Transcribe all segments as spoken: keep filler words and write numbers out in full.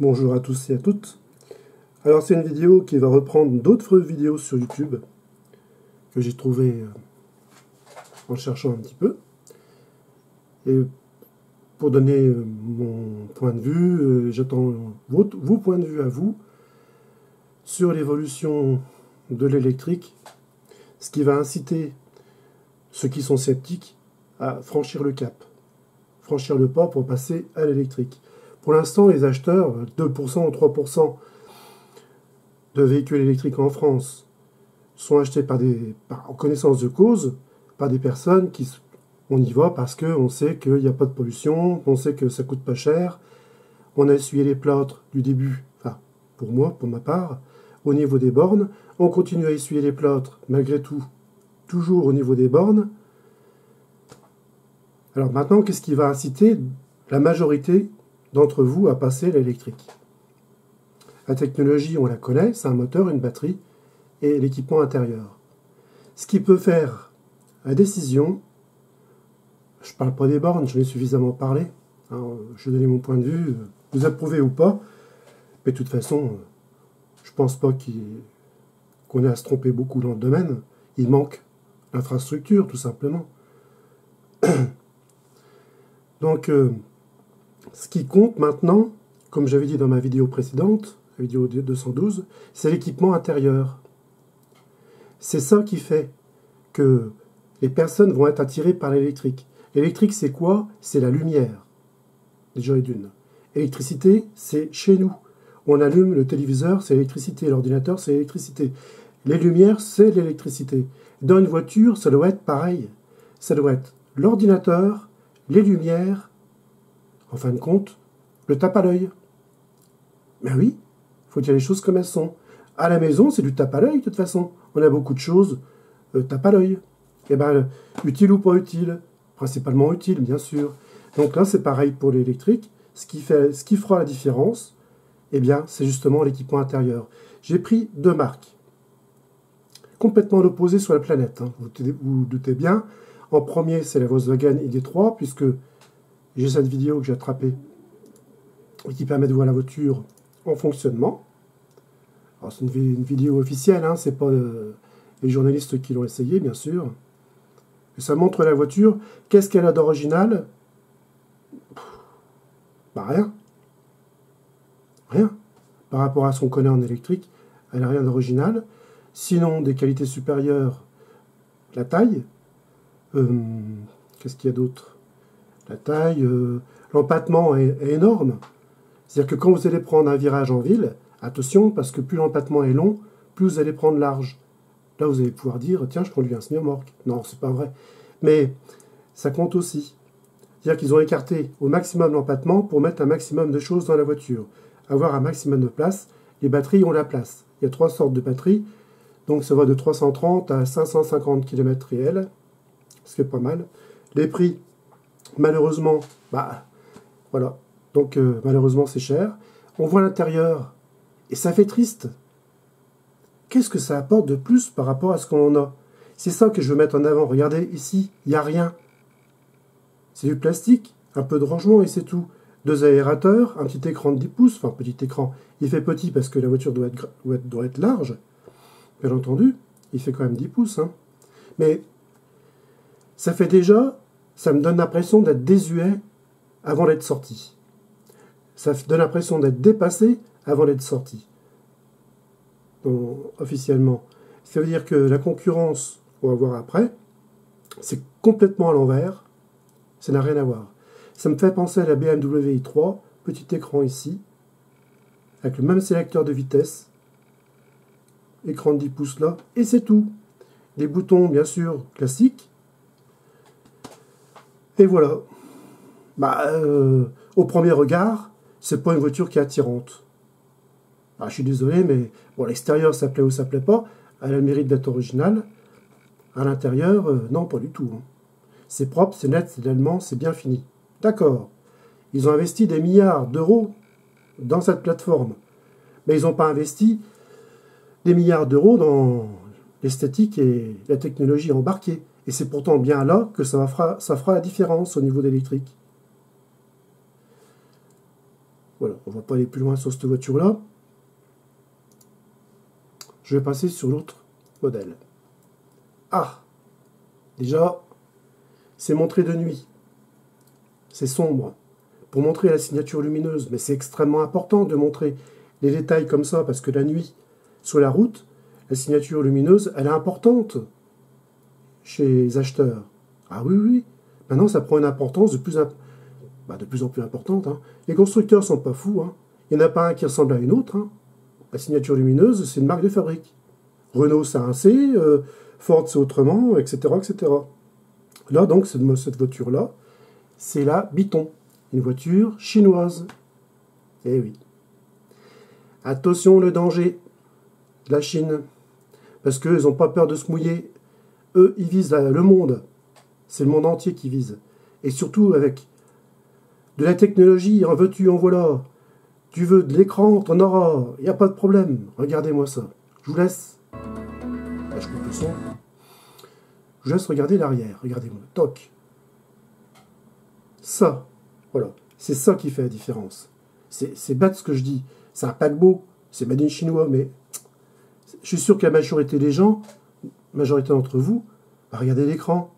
Bonjour à tous et à toutes. Alors c'est une vidéo qui va reprendre d'autres vidéos sur YouTube que j'ai trouvées en cherchant un petit peu. Et pour donner mon point de vue, j'attends vos, vos points de vue à vous sur l'évolution de l'électrique, ce qui va inciter ceux qui sont sceptiques à franchir le cap, franchir le pas pour passer à l'électrique. Pour l'instant, les acheteurs, deux pour cent ou trois pour cent de véhicules électriques en France sont achetés par des, par, en connaissance de cause par des personnes qui... On y va parce qu'on sait qu'il n'y a pas de pollution, on sait que ça coûte pas cher, on a essuyé les plâtres du début, enfin pour moi, pour ma part, au niveau des bornes, on continue à essuyer les plâtres malgré tout, toujours au niveau des bornes. Alors maintenant, qu'est-ce qui va inciter la majorité d'entre vous à passer à l'électrique? La technologie, on la connaît, c'est un moteur, une batterie et l'équipement intérieur. Ce qui peut faire la décision, je ne parle pas des bornes, j'en ai suffisamment parlé. Alors, je vais donner mon point de vue, vous approuvez ou pas. Mais de toute façon, je ne pense pas qu'on ait à se tromper beaucoup dans le domaine. Il manque l'infrastructure, tout simplement. Donc, euh, ce qui compte maintenant, comme j'avais dit dans ma vidéo précédente, la vidéo deux cent douze, c'est l'équipement intérieur. C'est ça qui fait que les personnes vont être attirées par l'électrique. L'électrique, c'est quoi? C'est la lumière, déjà et d'une. L'électricité, c'est chez nous. On allume le téléviseur, c'est l'électricité. L'ordinateur, c'est l'électricité. Les lumières, c'est l'électricité. Dans une voiture, ça doit être pareil. Ça doit être l'ordinateur, les lumières, en fin de compte, le tape à l'œil. Mais oui, il faut dire les choses comme elles sont. À la maison, c'est du tape à l'œil, de toute façon. On a beaucoup de choses, euh, tape à l'œil. Eh bien, utile ou pas utile? Principalement utile, bien sûr. Donc là, c'est pareil pour l'électrique. Ce qui fait, ce qui fera la différence, eh bien, c'est justement l'équipement intérieur. J'ai pris deux marques, complètement opposées sur la planète. Hein. Vous, vous doutez bien. En premier, c'est la Volkswagen I D trois, puisque j'ai cette vidéo que j'ai attrapée, qui permet de voir la voiture en fonctionnement. Alors, c'est une, une vidéo officielle, hein, c'est pas euh, les journalistes qui l'ont essayé, bien sûr. Ça montre la voiture. Qu'est-ce qu'elle a d'original? Bah rien. Rien. Par rapport à son collègue en électrique, elle n'a rien d'original. Sinon, des qualités supérieures, la taille. Euh, Qu'est-ce qu'il y a d'autre? La taille, euh, l'empattement est, est énorme. C'est-à-dire que quand vous allez prendre un virage en ville, attention, parce que plus l'empattement est long, plus vous allez prendre large. Là, vous allez pouvoir dire, tiens, je conduis un semi-remorque. Non, c'est pas vrai. Mais ça compte aussi. C'est-à-dire qu'ils ont écarté au maximum l'empattement pour mettre un maximum de choses dans la voiture. Avoir un maximum de place. Les batteries ont la place. Il y a trois sortes de batteries. Donc, ça va de trois cent trente à cinq cent cinquante km réels. Ce qui est pas mal. Les prix, malheureusement, bah, voilà. Donc, euh, malheureusement, c'est cher. On voit l'intérieur. Et ça fait triste. Qu'est-ce que ça apporte de plus par rapport à ce qu'on en a? C'est ça que je veux mettre en avant. Regardez, ici, il n'y a rien. C'est du plastique, un peu de rangement et c'est tout. Deux aérateurs, un petit écran de dix pouces, enfin petit écran, il fait petit parce que la voiture doit être, doit être, doit être large. Bien entendu, il fait quand même dix pouces. Hein. Mais ça fait déjà, ça me donne l'impression d'être désuet avant d'être sorti. Ça me donne l'impression d'être dépassé avant d'être sorti. Officiellement. Ça veut dire que la concurrence, on va voir après, c'est complètement à l'envers. Ça n'a rien à voir. Ça me fait penser à la B M W i trois, petit écran ici, avec le même sélecteur de vitesse, écran de dix pouces là, et c'est tout. Des boutons, bien sûr, classiques. Et voilà. Bah, euh, au premier regard, c'est pas une voiture qui est attirante. Ah, je suis désolé, mais bon, l'extérieur, ça plaît ou ça plaît pas. Elle a le mérite d'être originale. À l'intérieur, euh, non, pas du tout. Hein. C'est propre, c'est net, c'est allemand, c'est bien fini. D'accord. Ils ont investi des milliards d'euros dans cette plateforme. Mais ils n'ont pas investi des milliards d'euros dans l'esthétique et la technologie embarquée. Et c'est pourtant bien là que ça fera, ça fera la différence au niveau d'électrique. Voilà, on ne va pas aller plus loin sur cette voiture-là. Je vais passer sur l'autre modèle. Ah! Déjà, c'est montré de nuit. C'est sombre. Pour montrer la signature lumineuse, mais c'est extrêmement important de montrer les détails comme ça, parce que la nuit, sur la route, la signature lumineuse, elle est importante chez les acheteurs. Ah oui, oui. Maintenant, ça prend une importance de plus, imp... bah, de plus en plus importante. Hein. Les constructeurs ne sont pas fous. Hein. Il n'y en a pas un qui ressemble à une autre. Hein. La signature lumineuse, c'est une marque de fabrique. Renault, c'est un C. Euh, Ford, c'est autrement, et cetera, et cetera. Là, donc, cette, cette voiture-là, c'est la Byton. Une voiture chinoise. Eh oui. Attention, le danger de la Chine. Parce qu'ils n'ont pas peur de se mouiller. Eux, ils visent le monde. C'est le monde entier qui vise. Et surtout avec de la technologie, en veux-tu, en voilà. Tu veux de l'écran, t'en auras. Il n'y a pas de problème. Regardez-moi ça. Je vous laisse. Là, je coupe le son. Je vous laisse regarder l'arrière. Regardez-moi. Toc. Ça. Voilà. C'est ça qui fait la différence. C'est bête ce que je dis. C'est un paquebot. C'est made in chinois. Mais je suis sûr que la majorité des gens, la majorité d'entre vous, va regarder l'écran.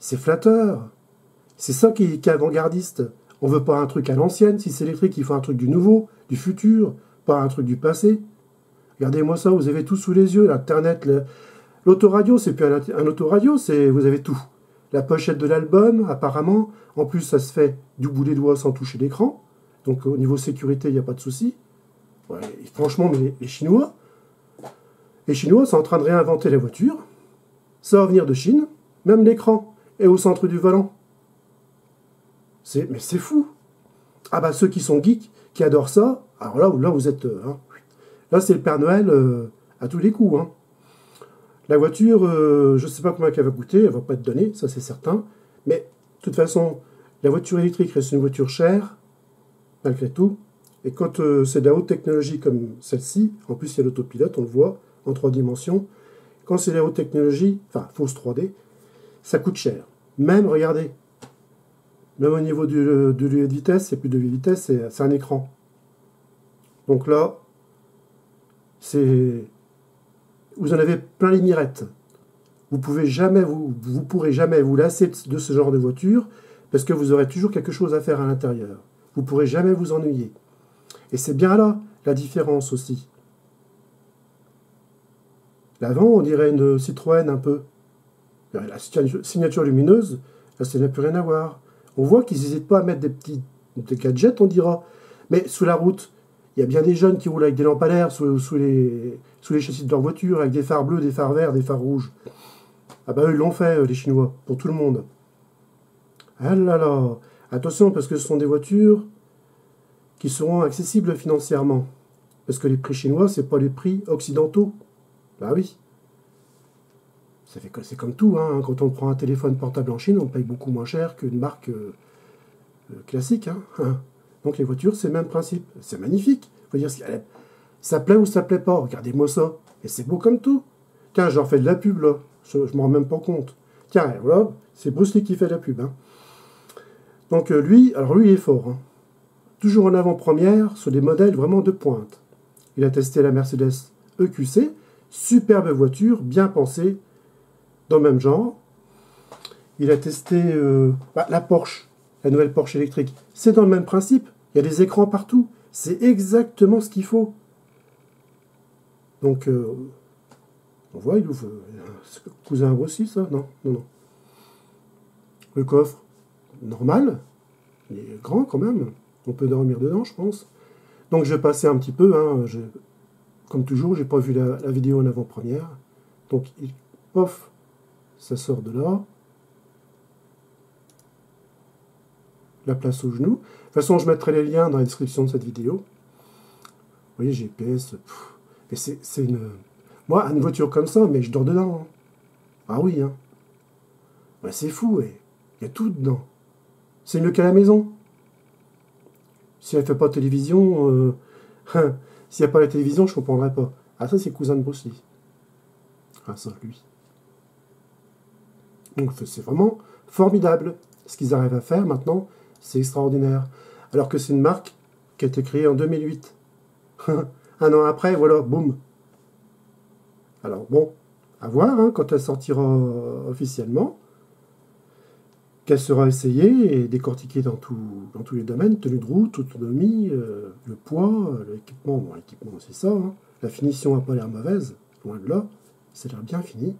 C'est flatteur. C'est ça qui est avant-gardiste. On ne veut pas un truc à l'ancienne. Si c'est électrique, il faut un truc du nouveau, du futur, pas un truc du passé. Regardez-moi ça, vous avez tout sous les yeux. L'Internet, l'autoradio, c'est plus un, un autoradio, vous avez tout. La pochette de l'album, apparemment. En plus, ça se fait du bout des doigts sans toucher l'écran. Donc, au niveau sécurité, il n'y a pas de souci. Ouais, franchement, mais les, les Chinois, les Chinois sont en train de réinventer la voiture. Ça va venir de Chine, même l'écran. Et au centre du volant. Mais c'est fou. Ah bah ceux qui sont geeks, qui adorent ça, alors là, là vous êtes... Hein. Là c'est le Père Noël euh, à tous les coups. Hein. La voiture, euh, je ne sais pas combien elle va coûter, elle ne va pas être donnée, ça c'est certain. Mais de toute façon, la voiture électrique reste une voiture chère, malgré tout. Et quand euh, c'est de la haute technologie comme celle-ci, en plus il y a l'autopilote, on le voit, en trois dimensions. Quand c'est de la haute technologie, enfin fausse trois D, ça coûte cher. Même, regardez, même au niveau du levier de vitesse, c'est plus de levier de vitesse, c'est un écran. Donc là, c'est... Vous en avez plein les mirettes. Vous pouvez jamais, vous, vous pourrez jamais vous lasser de ce genre de voiture, parce que vous aurez toujours quelque chose à faire à l'intérieur. Vous ne pourrez jamais vous ennuyer. Et c'est bien là, la différence aussi. L'avant, on dirait une Citroën un peu. La signature lumineuse, là, ça n'a plus rien à voir. On voit qu'ils n'hésitent pas à mettre des petits des gadgets, on dira. Mais sous la route, il y a bien des jeunes qui roulent avec des lampes à l'air sous, sous, les, sous les châssis de leur voiture, avec des phares bleus, des phares verts, des phares rouges. Ah bah eux, ils l'ont fait, les Chinois, pour tout le monde. Ah là là, attention, parce que ce sont des voitures qui seront accessibles financièrement. Parce que les prix chinois, ce n'est pas les prix occidentaux. Bah oui. C'est comme tout, hein. Quand on prend un téléphone portable en Chine, on paye beaucoup moins cher qu'une marque euh, classique. Hein. Donc les voitures, c'est le même principe. C'est magnifique. Faut dire, ça plaît ou ça plaît pas. Regardez-moi ça. Et c'est beau comme tout. Tiens, j'en fais de la pub, là. Je, je m'en rends même pas compte. Tiens, voilà, c'est Bruce Lee qui fait de la pub. Hein. Donc lui, alors lui, il est fort. Hein. Toujours en avant-première, sur des modèles vraiment de pointe. Il a testé la Mercedes E Q C. Superbe voiture, bien pensée. Dans le même genre, il a testé euh, bah, la Porsche, la nouvelle Porsche électrique. C'est dans le même principe. Il y a des écrans partout. C'est exactement ce qu'il faut. Donc, euh, on voit, il ouvre. Euh, cousin aussi, ça? Non, non, non. Le coffre, normal. Il est grand quand même. On peut dormir dedans, je pense. Donc, je vais passer un petit peu. Hein, je, comme toujours, j'ai pas vu la, la vidéo en avant-première. Donc, il pof. Ça sort de là. La place au genou. De toute façon, je mettrai les liens dans la description de cette vidéo. Vous voyez, G P S. Mais c'est une... Moi, une voiture comme ça, mais je dors dedans. Hein. Ah oui, hein. Ben, c'est fou, ouais. Il y a tout dedans. C'est mieux qu'à la maison. Si elle ne fait pas de télévision... Euh... S'il n'y a pas la télévision, je ne comprendrai pas. Ah, ça, c'est cousin de Bruce Lee. Ah, ça, lui. Donc c'est vraiment formidable. Ce qu'ils arrivent à faire maintenant, c'est extraordinaire. Alors que c'est une marque qui a été créé en deux mille huit. Un an après, voilà, boum. Alors bon, à voir hein, quand elle sortira officiellement, qu'elle sera essayée et décortiquée dans, tout, dans tous les domaines, tenue de route, autonomie, euh, le poids, euh, l'équipement, bon l'équipement c'est ça, hein. La finition n'a pas l'air mauvaise, loin de là, ça a l'air bien fini.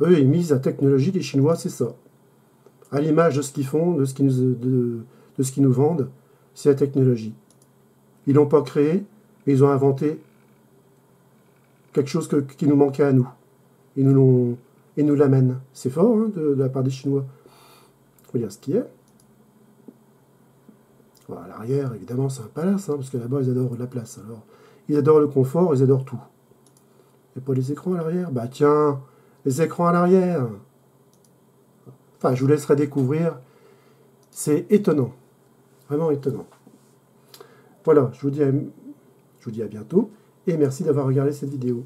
Eux, ils misent la technologie des Chinois, c'est ça. À l'image de ce qu'ils font, de ce qu'ils nous, de, de ce qu'ils nous vendent, c'est la technologie. Ils l'ont pas créé, mais ils ont inventé quelque chose que, qui nous manquait à nous. Ils nous l'amènent. C'est fort hein, de, de la part des Chinois. Il faut dire ce qu'il y a. Bon, à l'arrière, évidemment, c'est un palace, hein, parce que là-bas, ils adorent la place. Alors, ils adorent le confort, ils adorent tout. Il n'y a pas les écrans à l'arrière? Bah tiens, les écrans à l'arrière. Enfin, je vous laisserai découvrir. C'est étonnant. Vraiment étonnant. Voilà, je vous dis à, je vous dis à bientôt. Et merci d'avoir regardé cette vidéo.